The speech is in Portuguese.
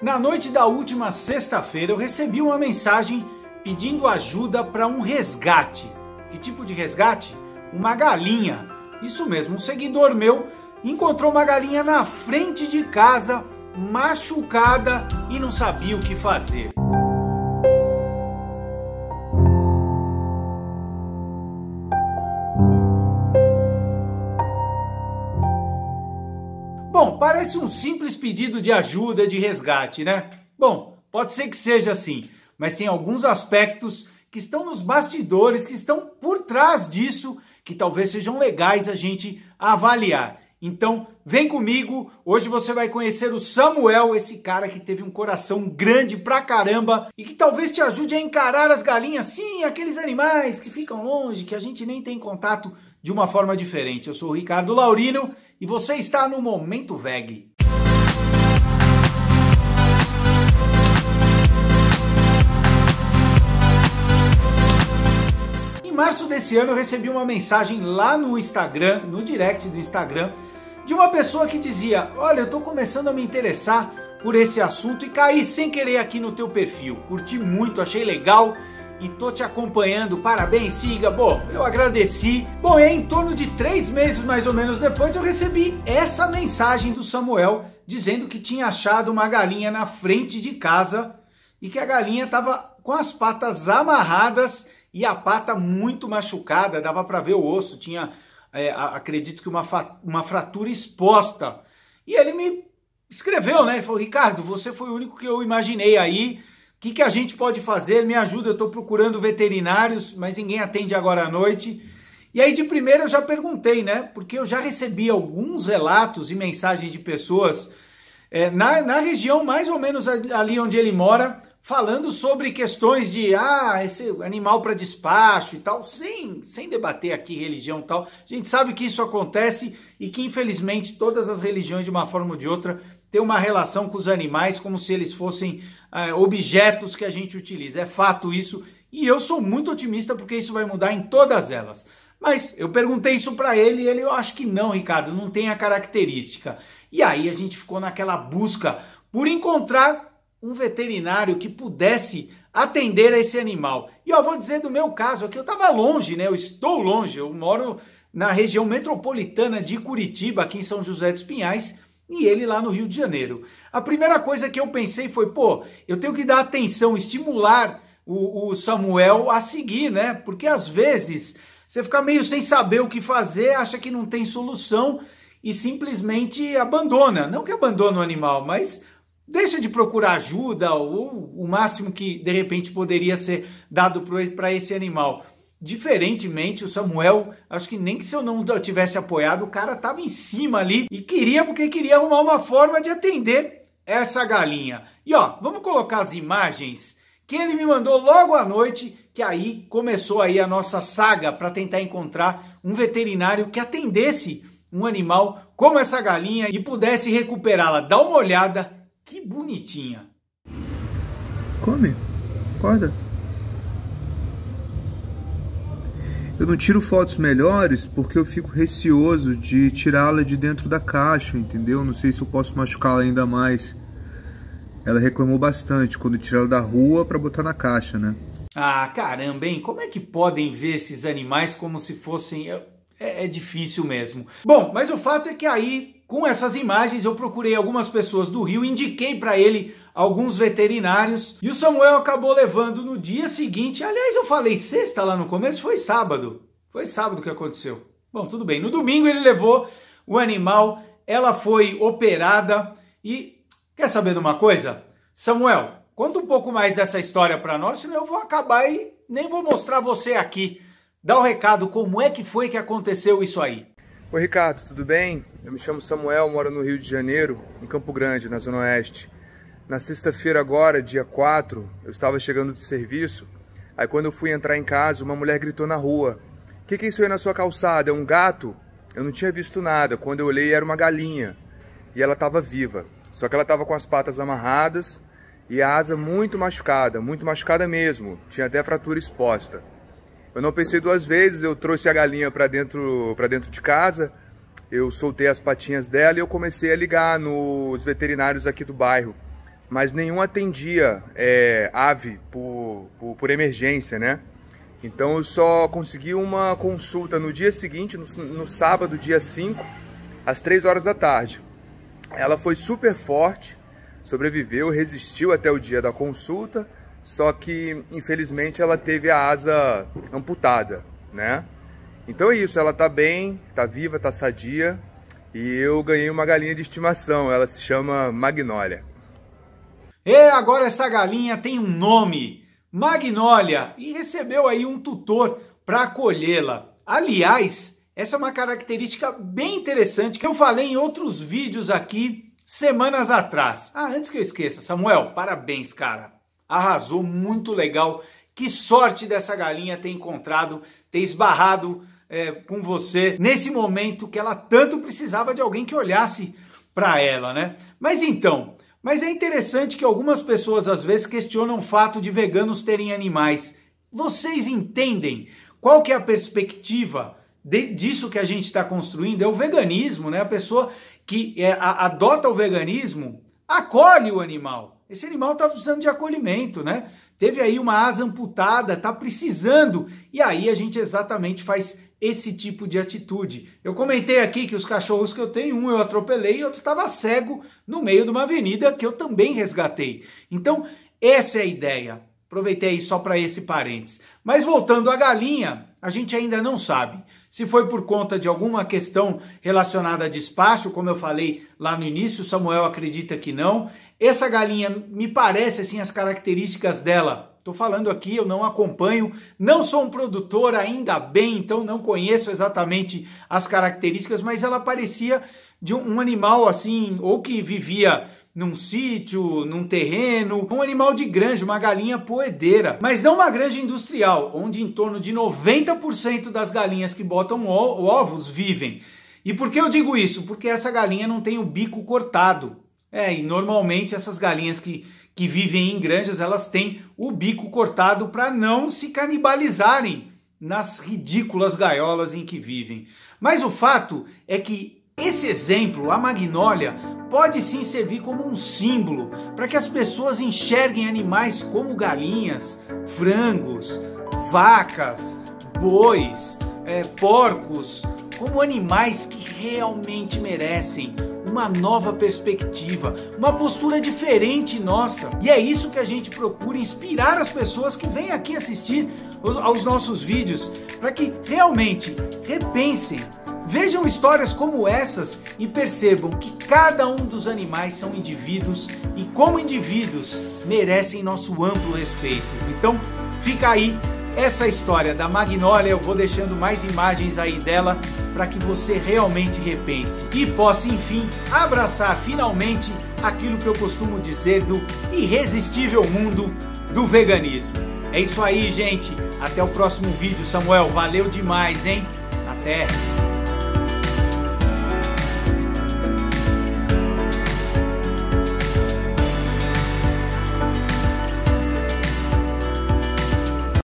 Na noite da última sexta-feira eu recebi uma mensagem pedindo ajuda para um resgate. Que tipo de resgate? Uma galinha. Isso mesmo, um seguidor meu encontrou uma galinha na frente de casa, machucada, e não sabia o que fazer. Bom, parece um simples pedido de ajuda, de resgate, né? Bom, pode ser que seja assim, mas tem alguns aspectos que estão nos bastidores, que estão por trás disso, que talvez sejam legais a gente avaliar. Então, vem comigo, hoje você vai conhecer o Samuel, esse cara que teve um coração grande pra caramba e que talvez te ajude a encarar as galinhas, sim, aqueles animais que ficam longe, que a gente nem tem contato de uma forma diferente. Eu sou o Ricardo Laurino e você está no Momento Veg. Em março desse ano eu recebi uma mensagem lá no Instagram, no direct do Instagram, de uma pessoa que dizia: olha, eu tô começando a me interessar por esse assunto e caí sem querer aqui no teu perfil, curti muito, achei legal e tô te acompanhando, parabéns, siga. Bom, eu agradeci. Bom, em torno de 3 meses mais ou menos depois eu recebi essa mensagem do Samuel dizendo que tinha achado uma galinha na frente de casa e que a galinha tava com as patas amarradas e a pata muito machucada, dava para ver o osso, tinha acredito que uma fratura exposta. E ele me escreveu, né? Ele falou: Ricardo, você foi o único que eu imaginei aí, o que a gente pode fazer? Me ajuda, eu estou procurando veterinários, mas ninguém atende agora à noite. E aí de primeira eu já perguntei, né? Porque eu já recebi alguns relatos e mensagens de pessoas na região mais ou menos ali onde ele mora, falando sobre questões de esse animal para despacho e tal, sem debater aqui religião e tal. A gente sabe que isso acontece e que infelizmente todas as religiões de uma forma ou de outra têm uma relação com os animais como se eles fossem objetos que a gente utiliza. É fato isso, e eu sou muito otimista porque isso vai mudar em todas elas. Mas eu perguntei isso para ele e ele: eu acho que não, Ricardo, não tem a característica. E aí a gente ficou naquela busca por encontrar um veterinário que pudesse atender a esse animal. E eu vou dizer do meu caso aqui, eu estava longe, né? Eu estou longe, eu moro na região metropolitana de Curitiba, aqui em São José dos Pinhais, e ele lá no Rio de Janeiro. A primeira coisa que eu pensei foi: pô, eu tenho que dar atenção, estimular o Samuel a seguir, né? Porque às vezes você fica meio sem saber o que fazer, acha que não tem solução e simplesmente abandona. Não que abandona o animal, mas deixa de procurar ajuda ou o máximo que de repente poderia ser dado para esse animal. Diferentemente, o Samuel, acho que nem que se eu não tivesse apoiado, o cara estava em cima ali e queria, porque queria arrumar uma forma de atender essa galinha. E ó, vamos colocar as imagens que ele me mandou logo à noite, que aí começou aí a nossa saga para tentar encontrar um veterinário que atendesse um animal como essa galinha e pudesse recuperá-la. Dá uma olhada, que bonitinha. Come, acorda. Eu não tiro fotos melhores porque eu fico receoso de tirá-la de dentro da caixa, entendeu? Não sei se eu posso machucá-la ainda mais. Ela reclamou bastante quando tirou ela da rua para botar na caixa, né? Ah, caramba, hein? Como é que podem ver esses animais como se fossem... É difícil mesmo. Bom, mas o fato é que aí, com essas imagens, eu procurei algumas pessoas do Rio, indiquei para ele alguns veterinários, e o Samuel acabou levando no dia seguinte. Aliás, eu falei sexta lá no começo, foi sábado. Foi sábado que aconteceu. Bom, tudo bem. No domingo ele levou o animal, ela foi operada e... Quer saber de uma coisa? Samuel, conta um pouco mais dessa história para nós, senão eu vou acabar e nem vou mostrar você aqui. Dá um recado, como é que foi que aconteceu isso aí? Oi, Ricardo, tudo bem? Eu me chamo Samuel, moro no Rio de Janeiro, em Campo Grande, na Zona Oeste. Na sexta-feira agora, dia 4, eu estava chegando do serviço, aí quando eu fui entrar em casa, uma mulher gritou na rua: que é isso aí na sua calçada? É um gato? Eu não tinha visto nada, quando eu olhei era uma galinha, e ela estava viva, só que ela estava com as patas amarradas e a asa muito machucada mesmo, tinha até fratura exposta. Eu não pensei duas vezes, eu trouxe a galinha para dentro de casa, eu soltei as patinhas dela e eu comecei a ligar nos veterinários aqui do bairro. mas nenhum atendia ave por emergência, né? Então eu só consegui uma consulta no dia seguinte, no sábado, dia 5, às 3 horas da tarde. Ela foi super forte, sobreviveu, resistiu até o dia da consulta, só que infelizmente ela teve a asa amputada, né? Então é isso, ela tá bem, tá viva, tá sadia, e eu ganhei uma galinha de estimação, ela se chama Magnólia. E agora essa galinha tem um nome, Magnólia, e recebeu aí um tutor para acolhê-la. Aliás, essa é uma característica bem interessante que eu falei em outros vídeos aqui semanas atrás. Ah, antes que eu esqueça, Samuel, parabéns, cara. Arrasou, muito legal. Que sorte dessa galinha ter encontrado, ter esbarrado com você nesse momento que ela tanto precisava de alguém que olhasse para ela, né? Mas então, mas é interessante que algumas pessoas às vezes questionam o fato de veganos terem animais. Vocês entendem qual que é a perspectiva disso que a gente está construindo? É o veganismo, né? A pessoa que adota o veganismo acolhe o animal. Esse animal está precisando de acolhimento, né? Teve aí uma asa amputada, está precisando. E aí a gente exatamente faz esse tipo de atitude. Eu comentei aqui que os cachorros que eu tenho, um eu atropelei e outro estava cego no meio de uma avenida que eu também resgatei. Então, essa é a ideia. Aproveitei aí só para esse parênteses. Mas voltando à galinha, a gente ainda não sabe se foi por conta de alguma questão relacionada a despacho, como eu falei lá no início, Samuel acredita que não. Essa galinha, me parece assim, as características dela, estou falando aqui, eu não acompanho, não sou um produtor ainda bem, então não conheço exatamente as características, mas ela parecia de um animal assim, ou que vivia num sítio, num terreno, um animal de granja, uma galinha poedeira, mas não uma granja industrial, onde em torno de 90% das galinhas que botam ovos vivem. E por que eu digo isso? Porque essa galinha não tem o bico cortado. E normalmente essas galinhas que vivem em granjas, elas têm o bico cortado para não se canibalizarem nas ridículas gaiolas em que vivem. Mas o fato é que esse exemplo, a Magnólia, pode sim servir como um símbolo para que as pessoas enxerguem animais como galinhas, frangos, vacas, bois, porcos, como animais que realmente merecem uma nova perspectiva, uma postura diferente nossa. E é isso que a gente procura inspirar as pessoas que vêm aqui assistir aos nossos vídeos, para que realmente repensem, vejam histórias como essas e percebam que cada um dos animais são indivíduos e como indivíduos merecem nosso amplo respeito. Então fica aí essa história da Magnólia, eu vou deixando mais imagens aí dela para que você realmente repense e possa, enfim, abraçar finalmente aquilo que eu costumo dizer do irresistível mundo do veganismo. É isso aí, gente. Até o próximo vídeo, Samuel. Valeu demais, hein? Até!